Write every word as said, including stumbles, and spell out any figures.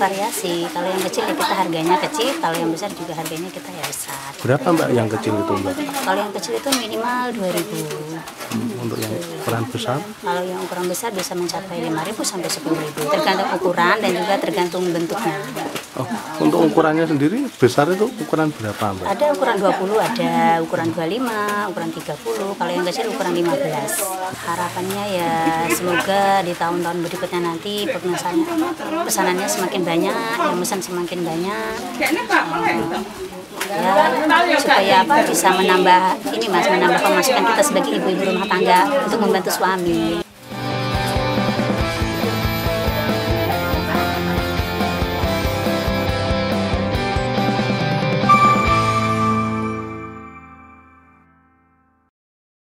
variasi. Kalau yang kecil ya kita harganya kecil, kalau yang besar juga harganya kita ya besar. Berapa Mbak yang kecil itu Mbak? Kalau yang kecil itu minimal dua ribu. Hmm, untuk yang ukuran besar? Kalau yang ukuran besar bisa mencapai lima ribu sampai sepuluh ribu. Tergantung ukuran dan juga tergantung bentuknya. Oh, untuk ukurannya sendiri besar itu ukuran berapa Mbak? Ada ukuran dua puluh, ada ukuran dua puluh lima, ukuran tiga puluh, kalau yang kecil ukuran lima belas. Harapannya ya semoga di tahun-tahun berikutnya nanti pemesanannya, pesanannya semakin banyak, yang pesan semakin banyak. Ya, supaya apa bisa menambah ini Mas, menambah pemasukan kita sebagai ibu-ibu rumah tangga untuk membantu suami.